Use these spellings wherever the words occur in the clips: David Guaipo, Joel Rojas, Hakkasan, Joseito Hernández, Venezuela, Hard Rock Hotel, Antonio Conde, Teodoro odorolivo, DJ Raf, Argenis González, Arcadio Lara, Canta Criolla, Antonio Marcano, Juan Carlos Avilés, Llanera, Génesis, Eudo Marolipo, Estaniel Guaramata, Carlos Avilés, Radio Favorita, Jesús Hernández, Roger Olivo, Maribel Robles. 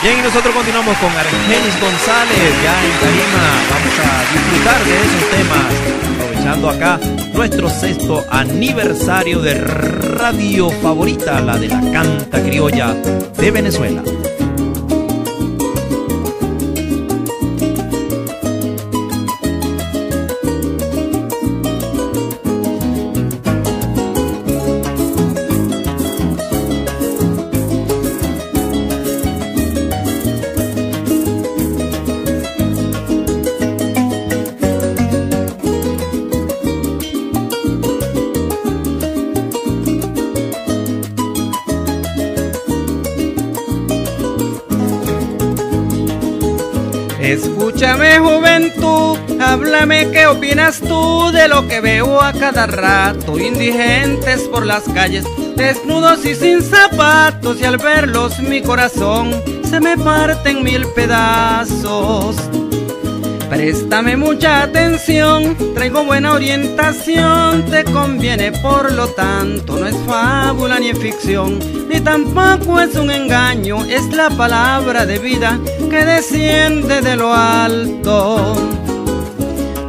Bien, y nosotros continuamos con Argenis González, ya en tarima. Vamos a disfrutar de esos temas, aprovechando acá nuestro 6º aniversario de Radio Favorita, la de la canta criolla de Venezuela. Escúchame, juventud, háblame, ¿qué opinas tú de lo que veo a cada rato? Indigentes por las calles, desnudos y sin zapatos, y al verlos mi corazón se me parte en 1000 pedazos. Préstame mucha atención, traigo buena orientación, te conviene, por lo tanto no es fábula ni es ficción, ni tampoco es un engaño, es la palabra de vida que desciende de lo alto.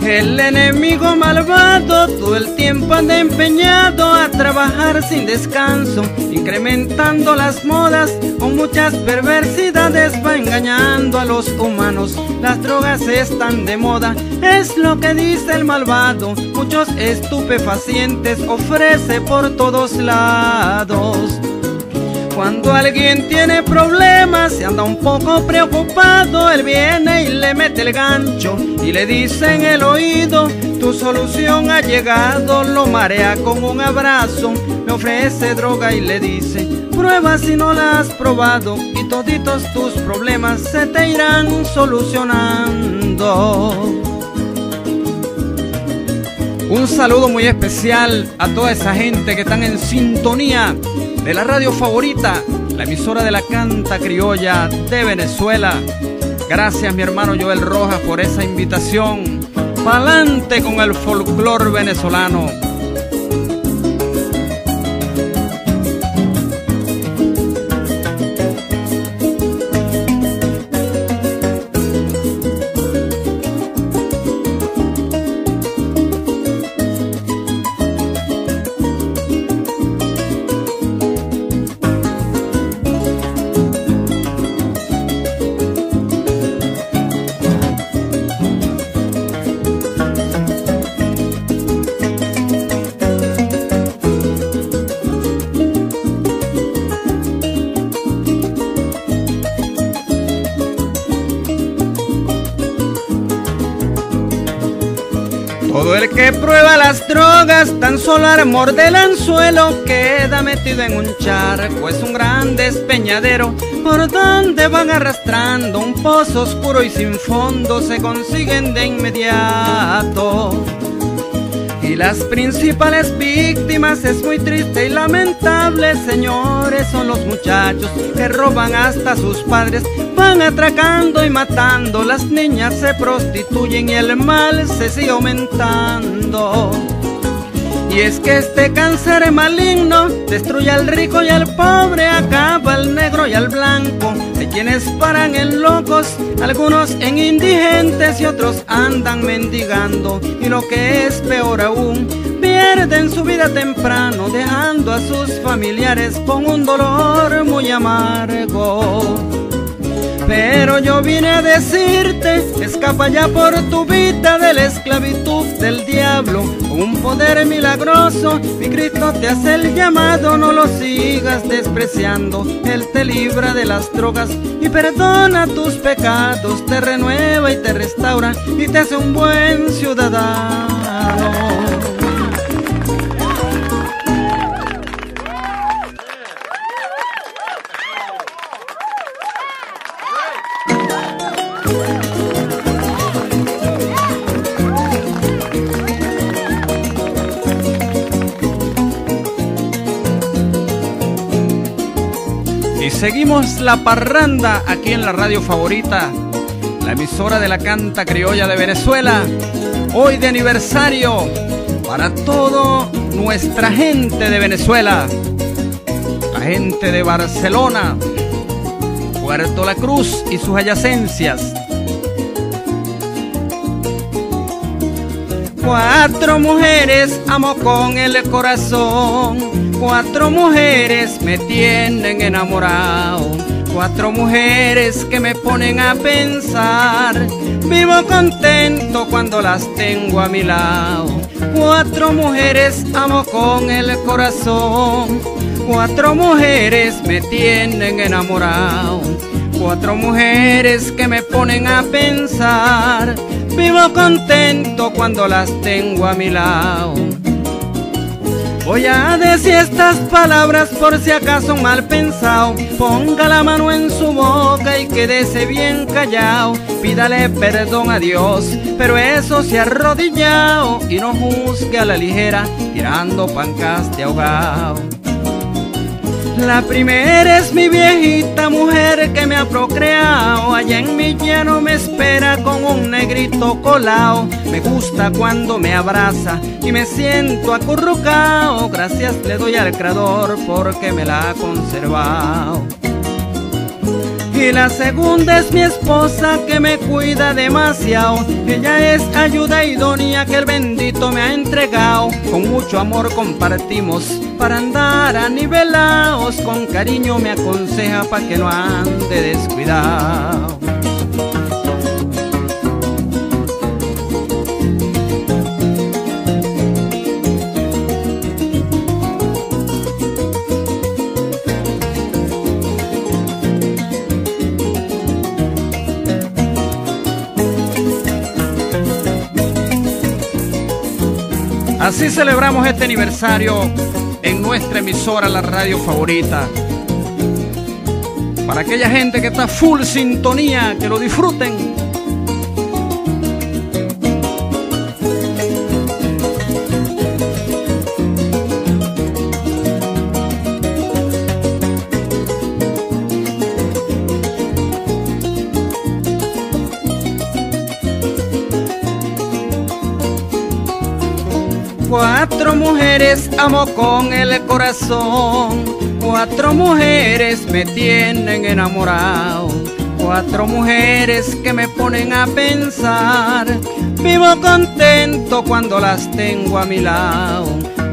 El enemigo malvado todo el tiempo anda empeñado a trabajar sin descanso, incrementando las modas con muchas perversidades, va engañando a los humanos. Las drogas están de moda, es lo que dice el malvado, muchos estupefacientes ofrece por todos lados. Cuando alguien tiene problemas y anda un poco preocupado, él viene y le mete el gancho y le dice en el oído, tu solución ha llegado, lo marea con un abrazo, le ofrece droga y le dice, prueba si no la has probado y toditos tus problemas se te irán solucionando. Un saludo muy especial a toda esa gente que están en sintonía de la radio favorita, la emisora de la canta criolla de Venezuela. Gracias mi hermano Joel Rojas por esa invitación. Pa'lante con el folclor venezolano. Que prueba las drogas, tan solo al mordisco del anzuelo queda metido en un charco, es un gran despeñadero por donde van arrastrando un pozo oscuro y sin fondo, se consiguen de inmediato. Y las principales víctimas, es muy triste y lamentable, señores, son los muchachos que roban hasta sus padres, van atracando y matando, las niñas se prostituyen y el mal se sigue aumentando. Y es que este cáncer maligno destruye al rico y al pobre, acaba al negro y al blanco, hay quienes paran en locos, algunos en indigentes y otros andan mendigando, y lo que es peor aún, pierden su vida temprano, dejando a sus familiares con un dolor muy amargo. Pero yo vine a decirte, escapa ya por tu vida de la esclavitud del diablo, con un poder milagroso, mi Cristo te hace el llamado, no lo sigas despreciando, Él te libra de las drogas y perdona tus pecados, te renueva y te restaura y te hace un buen ciudadano. Seguimos la parranda aquí en la radio favorita, la emisora de la canta criolla de Venezuela, hoy de aniversario para toda nuestra gente de Venezuela, la gente de Barcelona, Puerto La Cruz y sus adyacencias. 4 mujeres amo con el corazón, 4 mujeres me tienen enamorado, 4 mujeres que me ponen a pensar, vivo contento cuando las tengo a mi lado. 4 mujeres amo con el corazón, 4 mujeres me tienen enamorado, 4 mujeres que me ponen a pensar, vivo contento cuando las tengo a mi lado. Voy a decir estas palabras por si acaso un mal pensado, ponga la mano en su boca y quédese bien callado, pídale perdón a Dios, pero eso se ha arrodillado, y no juzgue a la ligera tirando pancas de ahogado. La primera es mi viejita mujer que me ha procreado, allá en mi llano me espera con un negrito colao, me gusta cuando me abraza y me siento acurrucao, gracias le doy al creador porque me la ha conservado. Y la segunda es mi esposa que me cuida demasiado, ella es ayuda idónea que el bendito me ha entregado, con mucho amor compartimos para andar anivelados, con cariño me aconseja para que no ande descuidado. Así celebramos este aniversario en nuestra emisora, la radio favorita. Para aquella gente que está full sintonía, que lo disfruten. Amo con el corazón, 4 mujeres me tienen enamorado, 4 mujeres que me ponen a pensar, vivo contento cuando las tengo a mi lado.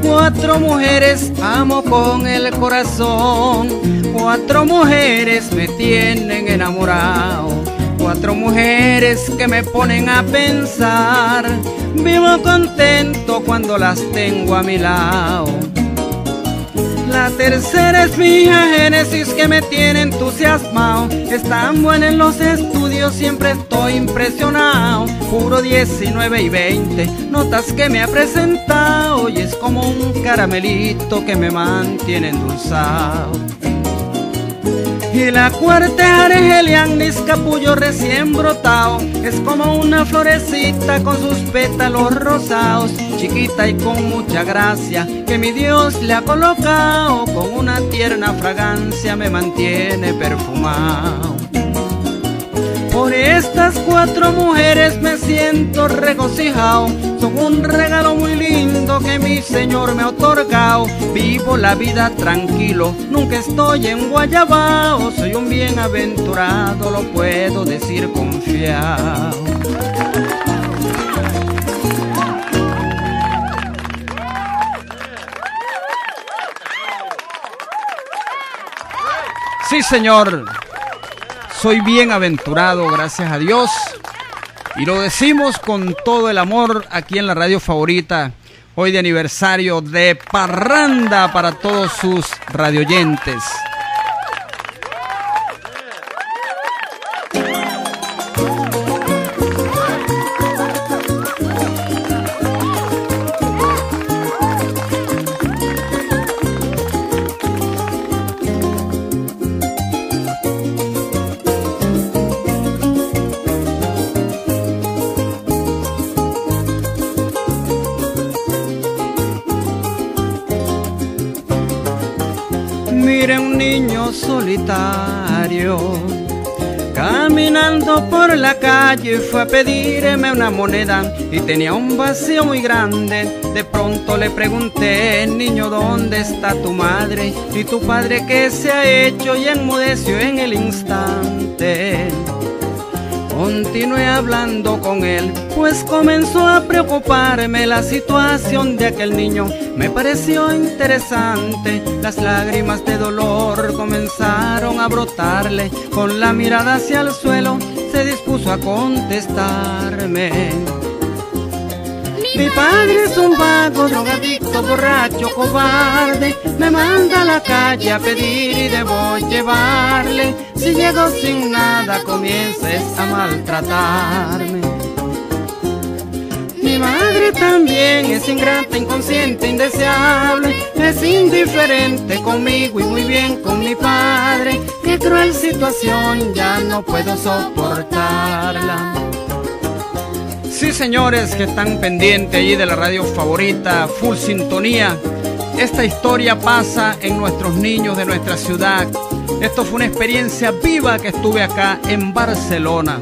4 mujeres amo con el corazón, 4 mujeres me tienen enamorado, 4 mujeres que me ponen a pensar, vivo contento cuando las tengo a mi lado. La tercera es mi hija Génesis que me tiene entusiasmado, es tan buena en los estudios, siempre estoy impresionado, juro 19 y 20 notas que me ha presentado, y es como un caramelito que me mantiene endulzado. Y la cuarta es Argenis capullo recién brotado, es como una florecita con sus pétalos rosados, chiquita y con mucha gracia que mi Dios le ha colocado, con una tierna fragancia me mantiene perfumado. Por estas 4 mujeres me siento regocijado, son un regalo muy lindo que mi Señor me ha otorgado, vivo la vida tranquilo, nunca estoy en guayabao, soy un bienaventurado, lo puedo decir confiado. Sí, señor. Soy bienaventurado, gracias a Dios, y lo decimos con todo el amor aquí en la radio favorita, hoy de aniversario de parranda para todos sus radioyentes. Caminando por la calle fue a pedirme una moneda y tenía un vacío muy grande. De pronto le pregunté, niño, ¿dónde está tu madre? ¿Y tu padre qué se ha hecho? Y enmudeció en el instante. Continué hablando con él, pues comenzó a preocuparme la situación de aquel niño. Me pareció interesante, las lágrimas de dolor comenzaron a brotarle. Con la mirada hacia el suelo, se dispuso a contestarme. Mi padre es un vago, drogadicto, borracho, cobarde. Me manda a la calle a pedir y debo llevarle. Si llego sin nada comiences a maltratarme. Mi madre también es ingrata, inconsciente, indeseable. Es indiferente conmigo y muy bien con mi padre. Qué cruel situación, ya no puedo soportarla. Sí, señores, que están pendientes allí de la radio favorita, full sintonía. Esta historia pasa en nuestros niños de nuestra ciudad. Esto fue una experiencia viva que estuve acá en Barcelona.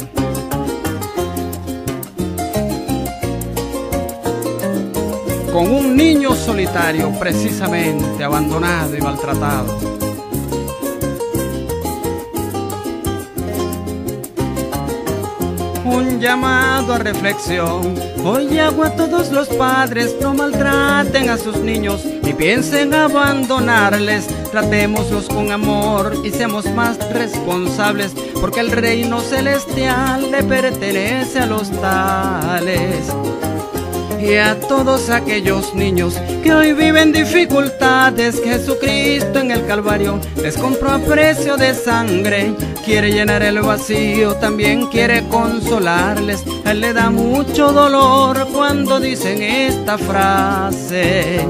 Con un niño solitario, precisamente, abandonado y maltratado. Un llamado a reflexión, hoy hago a todos los padres, no maltraten a sus niños ni piensen abandonarles. Tratémoslos con amor y seamos más responsables, porque el reino celestial le pertenece a los tales. Y a todos aquellos niños que hoy viven dificultades, Jesucristo en el Calvario les compró a precio de sangre. Quiere llenar el vacío, también quiere consolarles. A él le da mucho dolor cuando dicen esta frase.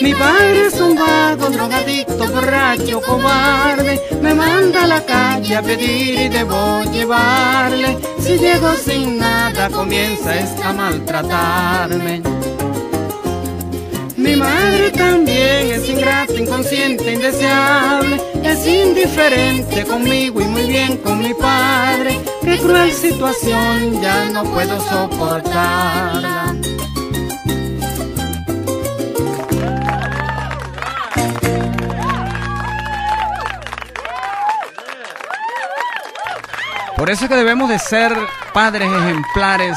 Mi padre es un vago, drogadicto, borracho, cobarde. Me manda a la calle a pedir y debo llevarle. Si llego sin nada comienza a maltratarme. Mi madre también es ingrata, inconsciente, indeseable. Es indiferente conmigo y muy bien con mi padre. Qué cruel situación, ya no puedo soportarla. Por eso es que debemos de ser padres ejemplares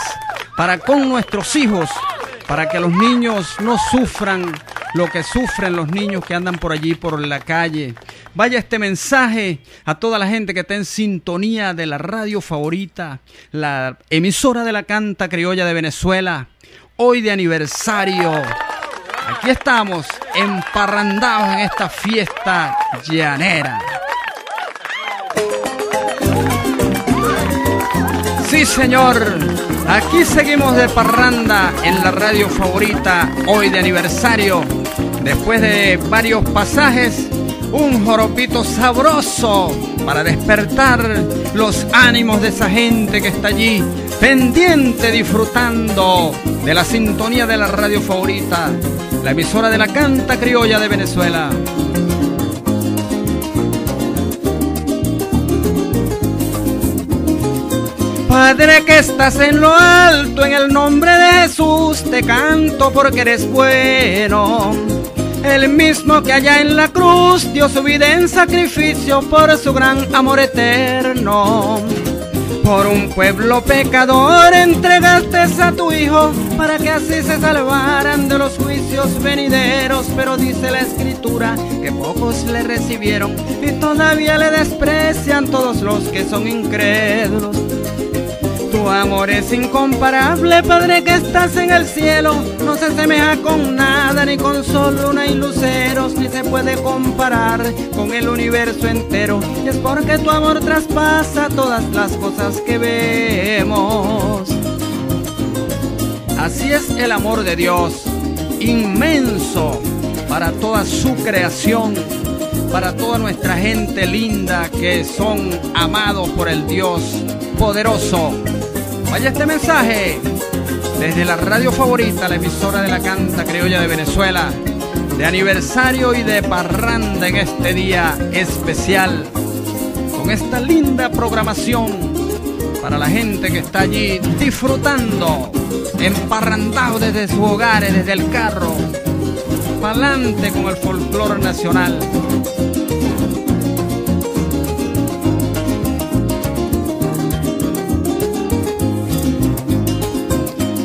para con nuestros hijos, para que los niños no sufran lo que sufren los niños que andan por allí, por la calle. Vaya este mensaje a toda la gente que está en sintonía de la radio favorita, la emisora de la canta criolla de Venezuela, hoy de aniversario. Aquí estamos, emparrandados en esta fiesta llanera. Sí, señor, aquí seguimos de parranda en la radio favorita, hoy de aniversario. Después de varios pasajes, un joropito sabroso para despertar los ánimos de esa gente que está allí, pendiente, disfrutando de la sintonía de la radio favorita, la emisora de la canta criolla de Venezuela. Padre que estás en lo alto, en el nombre de Jesús te canto porque eres bueno. El mismo que allá en la cruz dio su vida en sacrificio por su gran amor eterno. Por un pueblo pecador entregaste a tu hijo para que así se salvaran de los juicios venideros. Pero dice la escritura que pocos le recibieron y todavía le desprecian todos los que son incrédulos. Tu amor es incomparable, Padre que estás en el cielo. No se asemeja con nada, ni con sol, luna y luceros, ni se puede comparar con el universo entero. Y es porque tu amor traspasa todas las cosas que vemos. Así es el amor de Dios, inmenso para toda su creación, para toda nuestra gente linda que son amados por el Dios poderoso. Vaya este mensaje desde la radio favorita, la emisora de la canta criolla de Venezuela, de aniversario y de parranda en este día especial, con con esta linda programación para la gente que está allí disfrutando, emparrandado desde sus hogares, desde el carro, pa'lante con el folclore nacional.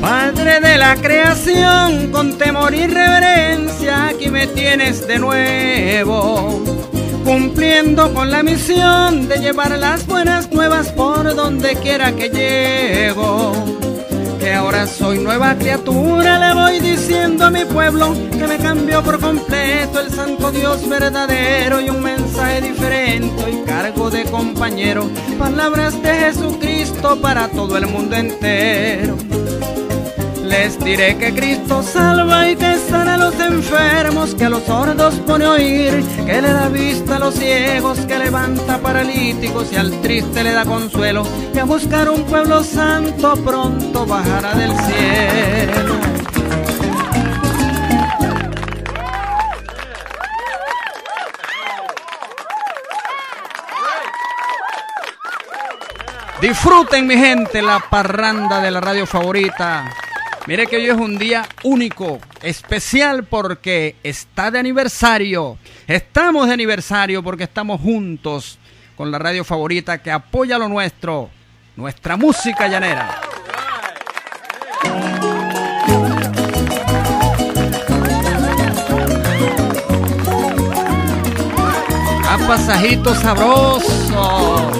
Padre de la creación, con temor y reverencia, aquí me tienes de nuevo, cumpliendo con la misión de llevar las buenas nuevas por donde quiera que llego. Que ahora soy nueva criatura, le voy diciendo a mi pueblo que me cambió por completo el santo Dios verdadero, y un mensaje diferente y cargo de compañero, palabras de Jesucristo para todo el mundo entero. Les diré que Cristo salva y que sana a los enfermos, que a los sordos pone a oír, que le da vista a los ciegos, que levanta paralíticos y al triste le da consuelo, que a buscar un pueblo santo pronto bajará del cielo. Disfruten, mi gente, la parranda de la radio favorita. Mire que hoy es un día único, especial, porque está de aniversario. Estamos de aniversario porque estamos juntos con la radio favorita que apoya lo nuestro, nuestra música llanera. A pasajito sabroso,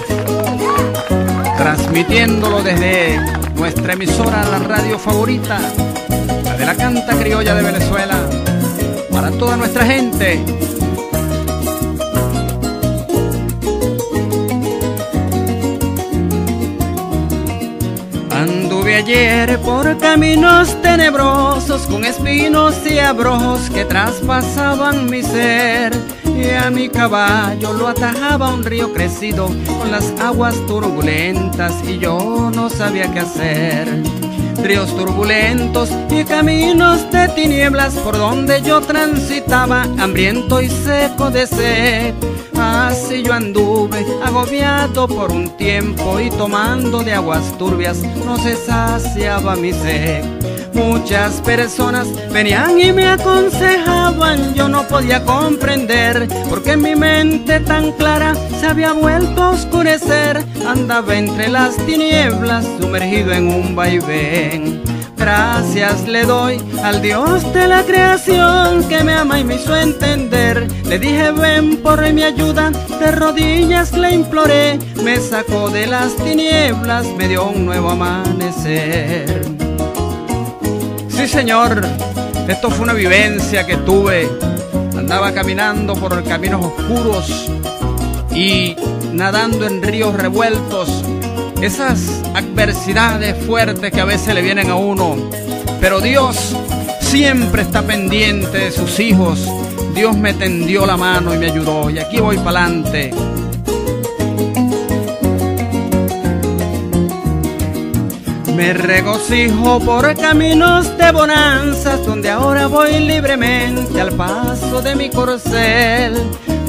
transmitiéndolo desde nuestra emisora, la radio favorita, la de la canta criolla de Venezuela, para toda nuestra gente. Anduve ayer por caminos tenebrosos, con espinos y abrojos que traspasaban mi ser, y a mi caballo lo atajaba un río crecido con las aguas turbulentas, y yo no sabía qué hacer. Ríos turbulentos y caminos de tinieblas por donde yo transitaba, hambriento y seco de sed. Así yo anduve, agobiado por un tiempo, y tomando de aguas turbias no se saciaba mi sed. Muchas personas venían y me aconsejaban, yo no podía comprender porque mi mente tan clara se había vuelto a oscurecer. Andaba entre las tinieblas, sumergido en un vaivén. Gracias le doy al Dios de la creación que me ama y me hizo entender. Le dije ven por mi ayuda, de rodillas le imploré, me sacó de las tinieblas, me dio un nuevo amanecer. Sí, señor, esto fue una vivencia que tuve. Andaba caminando por caminos oscuros y nadando en ríos revueltos. Esas adversidades fuertes que a veces le vienen a uno, pero Dios siempre está pendiente de sus hijos. Dios me tendió la mano y me ayudó, y aquí voy para adelante. Me regocijo por caminos de bonanzas, donde ahora voy libremente al paso de mi corcel.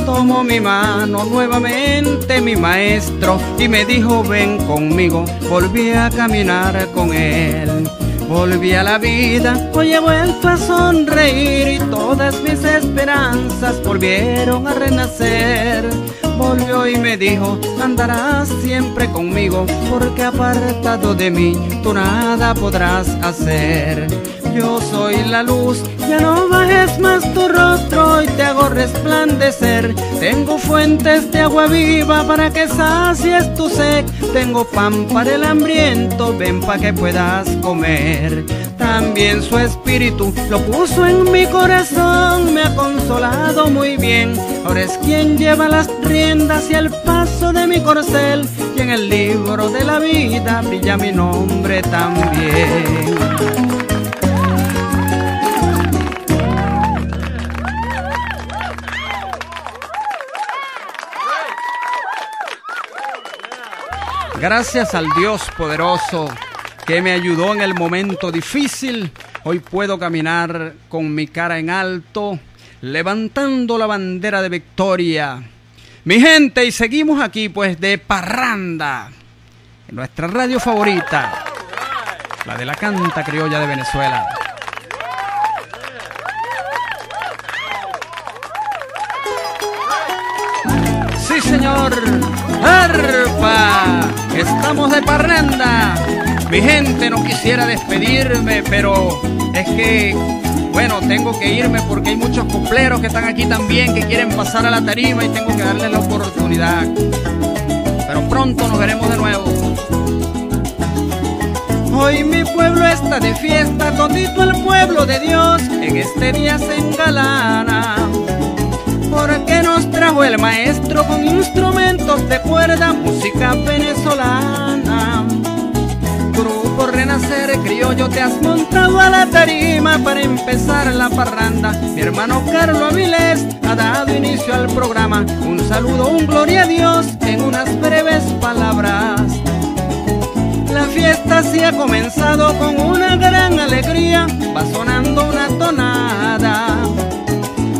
Tomó mi mano nuevamente mi maestro y me dijo ven conmigo, volví a caminar con él. Volví a la vida, hoy he vuelto a sonreír y todas mis esperanzas volvieron a renacer. Volvió y me dijo, andarás siempre conmigo, porque apartado de mí tú nada podrás hacer. Yo soy la luz, ya no bajes más tu rostro y te hago resplandecer. Tengo fuentes de agua viva para que sacies tu sed, tengo pan para el hambriento, ven para que puedas comer. También su espíritu lo puso en mi corazón, me ha consolado muy bien. Ahora es quien lleva las riendas y el paso de mi corcel, y en el libro de la vida brilla mi nombre también. Gracias al Dios poderoso que me ayudó en el momento difícil, hoy puedo caminar con mi cara en alto, levantando la bandera de victoria. Mi gente, y seguimos aquí pues de parranda, en nuestra radio favorita, la de la canta criolla de Venezuela. Sí, señor, arpa, estamos de parranda. Mi gente, no quisiera despedirme, pero es que, bueno, tengo que irme porque hay muchos copleros que están aquí también, que quieren pasar a la tarima y tengo que darles la oportunidad. Pero pronto nos veremos de nuevo. Hoy mi pueblo está de fiesta, todito el pueblo de Dios en este día se engalana, porque nos trajo el maestro con instrumentos de cuerda, música venezolana. Grupo Renacer criollo, te has montado a la tarima para empezar la parranda. Mi hermano Carlos Avilés ha dado inicio al programa. Un saludo, un gloria a Dios en unas breves palabras. La fiesta sí ha comenzado con una gran alegría, va sonando una tonada,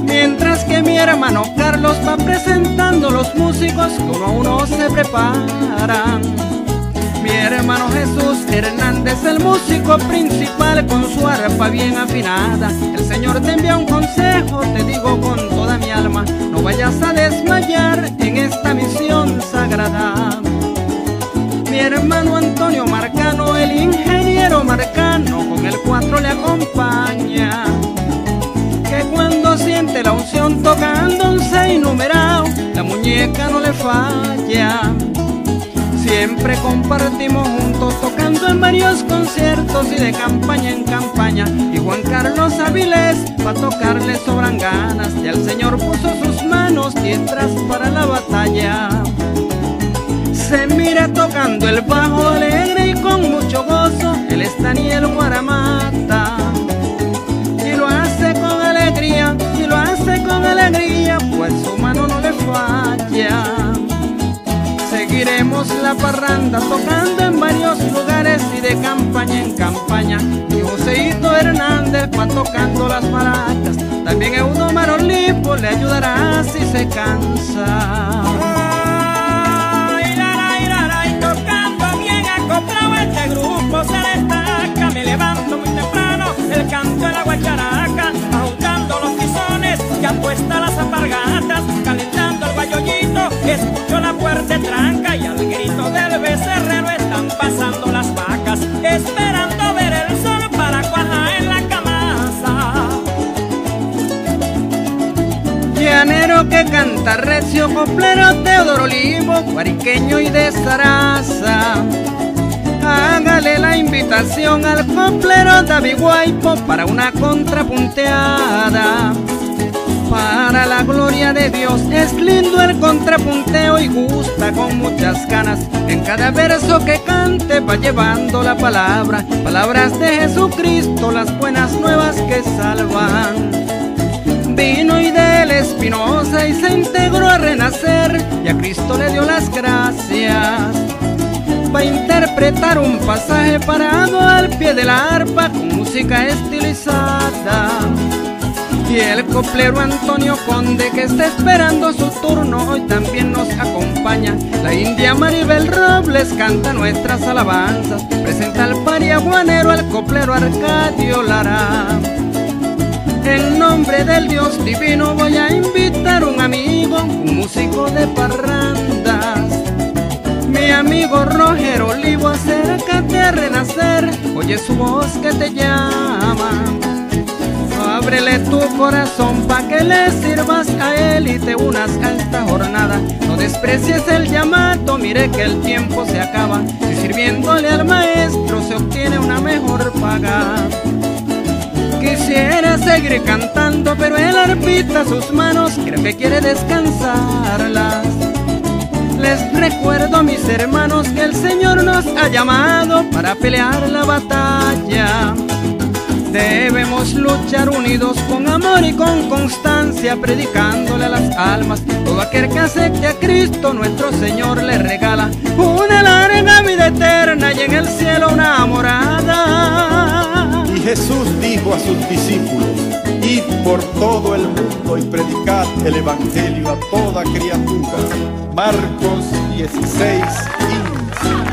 mientras que mi hermano Carlos va presentando los músicos como a uno se preparan. Mi hermano Jesús Hernández, el músico principal, con su arpa bien afinada. El Señor te envía un consejo, te digo con toda mi alma, no vayas a desmayar en esta misión sagrada. Mi hermano Antonio Marcano, el ingeniero Marcano, con el cuatro le acompaña, que cuando siente la unción tocando un seis numerado, la muñeca no le falla. Siempre compartimos juntos tocando en varios conciertos y de campaña en campaña. Y Juan Carlos Avilés pa' tocarle sobran ganas, y el Señor puso sus manos diestras para la batalla. Se mira tocando el bajo alegre y con mucho gozo el Estaniel Guaramata, y lo hace con alegría, y lo hace con alegría, pues su mano no le falla. Seguiremos la parranda tocando en varios lugares y de campaña en campaña. Y Joseito Hernández va tocando las maracas, también Eudo Marolipo le ayudará si se cansa. Y tocando bien acoplado este grupo se destaca. Me levanto muy temprano, el canto de la guacharaca, ajustando los tizones y apuesta las alpargatas, calentando el bayollito, escucho la fuerte tranca y al grito del becerrero están pasando las vacas, esperando ver el sol para cuajar en la camaza. Llanero que canta recio, coplero Teodoro Odorolivo, guariqueño y de zaraza. Hágale la invitación al coplero David Guaipo para una contrapunteada. Para la gloria de Dios es lindo el contrapunteo y gusta con muchas ganas. En cada verso que cante va llevando la palabra, palabras de Jesucristo, las buenas nuevas que salvan. Vino y de él Espinosa y se integró a Renacer y a Cristo le dio las gracias. Va a interpretar un pasaje parado al pie de la arpa con música estilizada. Y el coplero Antonio Conde, que está esperando su turno, hoy también nos acompaña. La india Maribel Robles canta nuestras alabanzas, presenta al pariaguanero al coplero Arcadio Lara. En nombre del Dios divino voy a invitar un amigo, un músico de parrandas. Mi amigo Roger Olivo, acércate a Renacer, oye su voz que te llama. Ábrele tu corazón pa' que le sirvas a él y te unas a esta jornada. No desprecies el llamado, mire que el tiempo se acaba, y sirviéndole al maestro se obtiene una mejor paga. Quisiera seguir cantando, pero él arpita sus manos, creo que quiere descansarlas. Les recuerdo a mis hermanos que el Señor nos ha llamado para pelear la batalla. Debemos luchar unidos con amor y con constancia, predicándole a las almas. Todo aquel que acepte a Cristo, nuestro Señor le regala una larga vida eterna y en el cielo una morada. Y Jesús dijo a sus discípulos: id por todo el mundo todo y predicad el evangelio a toda criatura. Marcos 16:15.